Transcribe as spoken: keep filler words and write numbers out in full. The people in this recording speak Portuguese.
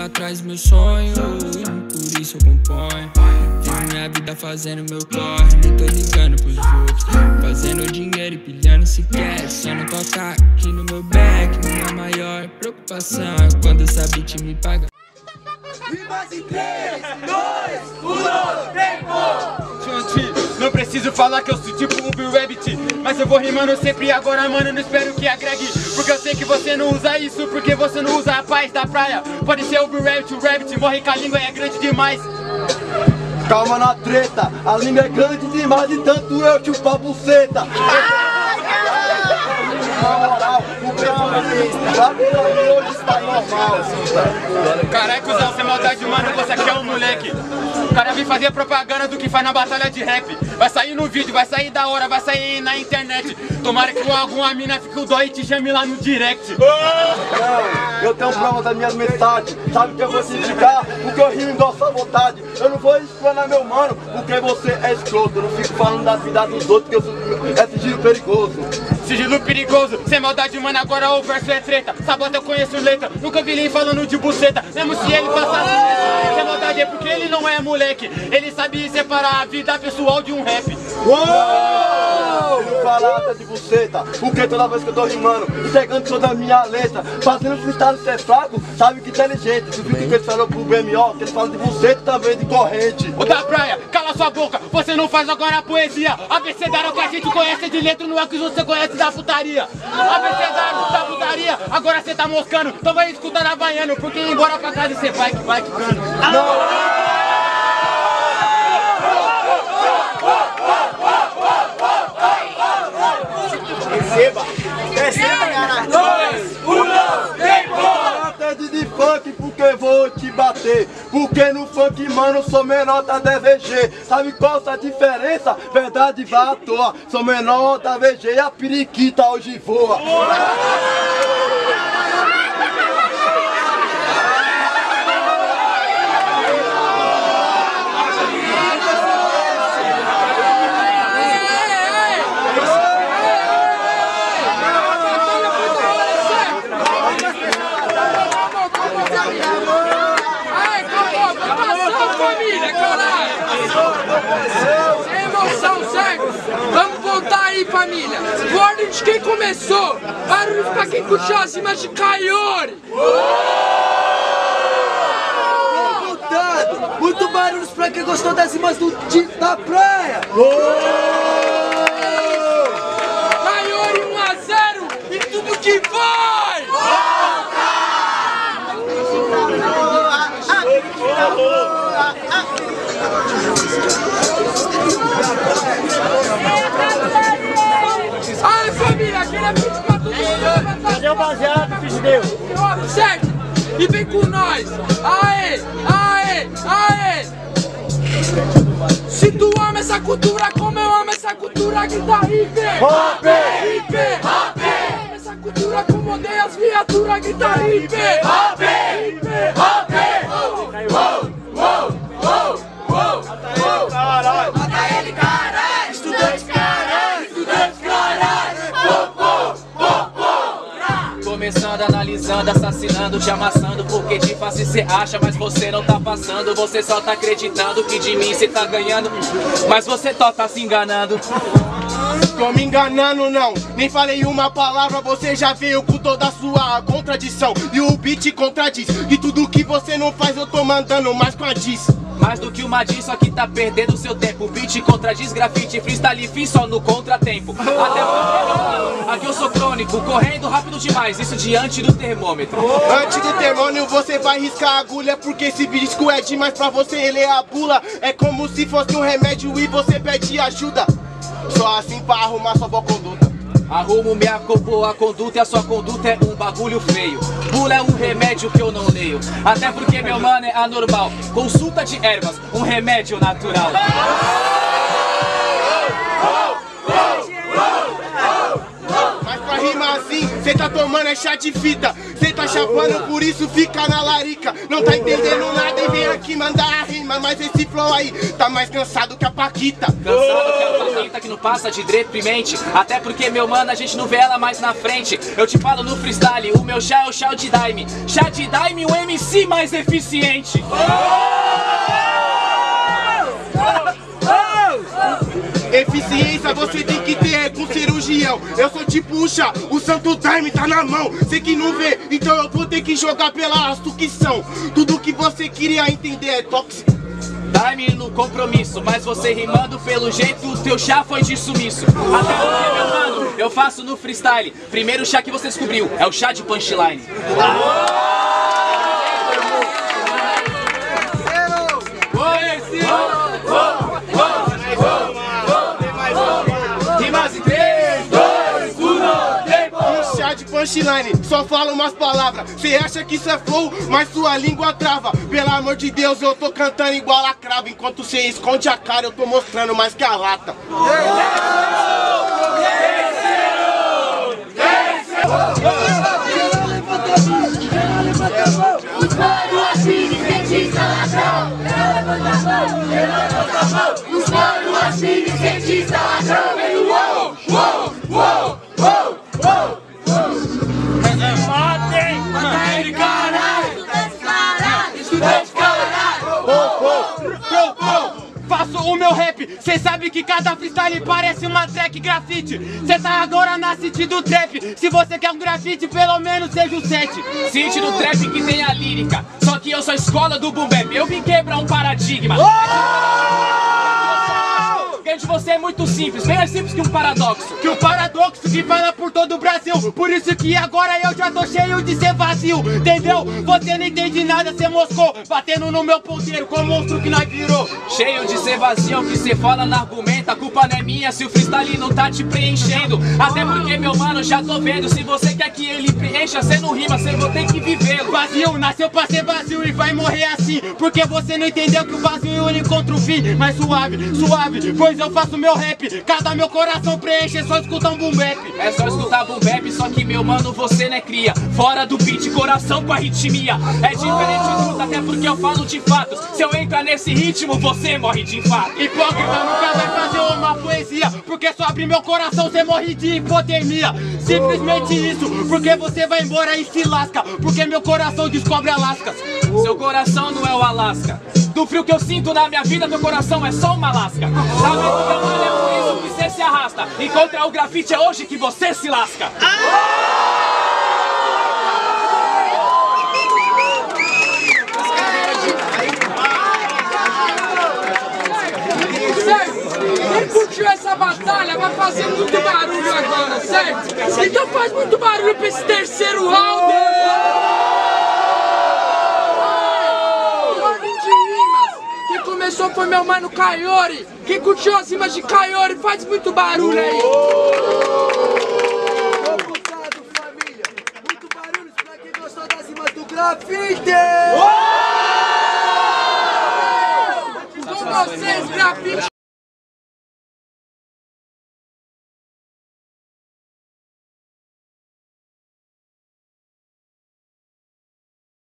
corro atrás do meu sonho, por isso eu componho. Tenho minha vida fazendo meu corre, nem tô ligando pros outros. Fazendo dinheiro e pilhando se quer, só não tocar aqui no meu back. Minha maior preocupação é quando essa beat me paga. Rimas em três, dois, um, tempo! Não preciso falar que eu sou tipo um B-Rabbit, mas eu vou rimando sempre e agora, mano, não espero que agregue, porque eu sei que você não usa isso, porque você não usa a paz da praia. Pode ser o B-Rabbit, o Rabbit morre com a língua e é grande demais. Calma na treta, a língua é grande demais e tanto eu chupar a buceta. Caraca, cuzão, sem maldade, mano, você aqui é um moleque. O cara vem fazer propaganda do que faz na batalha de rap. Vai sair no vídeo, vai sair da hora, vai sair na internet. Tomara que alguma mina fique o dó e te chame lá no direct. Não, eu tenho prova das minhas metades. Sabe que eu vou te indicar? Porque eu rimo da sua vontade. Eu não vou explanar meu mano, porque você é escroto. Eu não fico falando da cidade dos outros, que eu sou... é sigilo perigoso. Sigilo perigoso, sem maldade, mano, agora o verso é treta. Sabota eu conheço letra, nunca vi ele falando de buceta. Mesmo se ele passasse isso, sem maldade é porque ele não é moleque. Ele sabe separar a vida pessoal de um rap. Uou! Não fala até de buceta, porque toda vez que eu tô rimando, entregando toda a minha letra, fazendo freestyle ser fraco, sabe que inteligente. Se o que ele falou pro B M O, que ele fala de buceta também, de corrente. Ô da praia, cala sua boca, você não faz agora a poesia. Abecedário que a gente conhece de letra não é o que você conhece da putaria. Abecedário da putaria, agora cê tá moscando, então vai escutar havaiano, porque embora pra casa cê vai que vai que cano. Não! Receba! Receba, cara! Dois, um, tempo! Não de funk porque vou te bater. Porque no funk, mano, sou menor da D V G. Sabe qual é a diferença? Verdade vai à toa. Sou menor da V G e a periquita hoje voa. Sem emoção, certo? Vamos voltar aí, família. Por ordem de quem começou. Barulho pra quem curtiu as rimas de Kaiori. Muito, muito barulho pra quem gostou das rimas do, de, da praia. Kaiori um a zero e tudo que vai. Ai, família, queria pedir pra todo mundo. Cadê o baseado, bicho meu? Certo? E vem com nós. Aê, aê, aê. Se tu ama essa cultura como eu amo essa cultura, grita hippie. Hippie, hippie, hippie. Essa cultura como odeia as viaturas, grita hippie. Hippie, hippie, hippie. Uou, uou, uou. Uou, uou, caralho! Mata ele, caralho! Estudante, caralho! Estudante, caralho! Pô, pô, pô, pô! Começando, analisando, assassinando, te amassando, porque de face cê acha, mas você não tá passando. Você só tá acreditando que de mim cê tá ganhando, mas você só tá se enganando. Tô me enganando não, nem falei uma palavra, você já veio com toda a sua contradição. E o beat contradiz, e tudo que você não faz eu tô mandando mais com a diz. Mais do que uma diz, só que tá perdendo seu tempo. Beat contradiz, grafite, freestyle, fim só no contratempo. Até porque aqui eu sou crônico, correndo rápido demais, isso diante do termômetro. Antes do termônio você vai riscar a agulha, porque esse disco é demais pra você, ele é a bula. É como se fosse um remédio e você pede ajuda. Só assim pra arrumar sua boa conduta. Arrumo minha boa conduta e a sua conduta é um bagulho feio. Bula é um remédio que eu não leio, até porque meu mano é anormal. Consulta de ervas, um remédio natural. Mas pra rima assim, cê tá tomando é chá de fita. Cê tá chapando, por isso fica na larica. Não tá entendendo nada e vem aqui mandar a rima. Mas esse flow aí tá mais cansado que a Paquita. Cansado que a Paquita que não passa de deprimente. Até porque, meu mano, a gente não vê ela mais na frente. Eu te falo no freestyle, o meu chá é o chá de Daime. Chá de Daime, o M C mais eficiente. Eficiência você tem que ter é com cirurgião. Eu sou tipo o chá, o santo Daime tá na mão. Cê que não vê, então eu vou ter que jogar pela astuquição. Tudo que você queria entender é tóxico. Daime no compromisso, mas você rimando pelo jeito, o teu chá foi de sumiço. Até porque, meu mano, eu faço no freestyle. Primeiro chá que você descobriu é o chá de punchline. Punchline, só fala umas palavras. Cê acha que isso é flow, mas sua língua trava. Pelo amor de Deus, eu tô cantando igual a cravo. Enquanto cê esconde a cara, eu tô mostrando mais que a lata. O meu rap, cê sabe que cada freestyle parece uma track grafite. Cê tá agora na city do trap. Se você quer um grafite, pelo menos seja o set. City do trap que tem a lírica. Só que eu sou a escola do boom bap. Eu vim quebrar um paradigma. Porque de você é muito simples, bem mais simples que um paradoxo. Que o paradoxo que fala por todo o Brasil. Por isso que agora eu já tô cheio de ser vazio, entendeu? Você não entende nada, cê moscou, batendo no meu ponteiro com o monstro que nós virou. Cheio de ser vazio, que cê fala na argumenta. A culpa não é minha se o freestyle não tá te preenchendo. Até porque, meu mano, já tô vendo. Se você quer que ele preencha, cê não rima, cê vai ter que vivê-lo. Vazio nasceu pra ser vazio e vai morrer assim. Porque você não entendeu que o vazio ele encontra o fim. Mas suave, suave, foi eu faço meu rap, cada meu coração preenche, é só escutar um boom bap. É só escutar boom bap, só que meu mano, você não é cria. Fora do beat, coração com a ritmia. É diferente tudo, até porque eu falo de fatos. Se eu entrar nesse ritmo, você morre de infarto. Hipócrita nunca vai fazer uma poesia, porque só abrir meu coração, você morre de hipotermia. Simplesmente isso, porque você vai embora e se lasca. Porque meu coração descobre Alasca. Seu coração não é o Alasca. Do frio que eu sinto na minha vida, meu coração é só uma lasca. Sabe que meu mano é por isso que você se arrasta. E contra o grafite é hoje que você se lasca. Quem curtiu essa batalha vai fazer muito barulho agora, certo? Então faz muito barulho pra esse terceiro round. Começou foi meu mano Kaiori. Quem curtiu as rimas de Kaiori faz muito barulho aí. Tô gostado, família. Muito barulho pra quem gostou das rimas do Grafiteh. Com vocês, Grafiteh.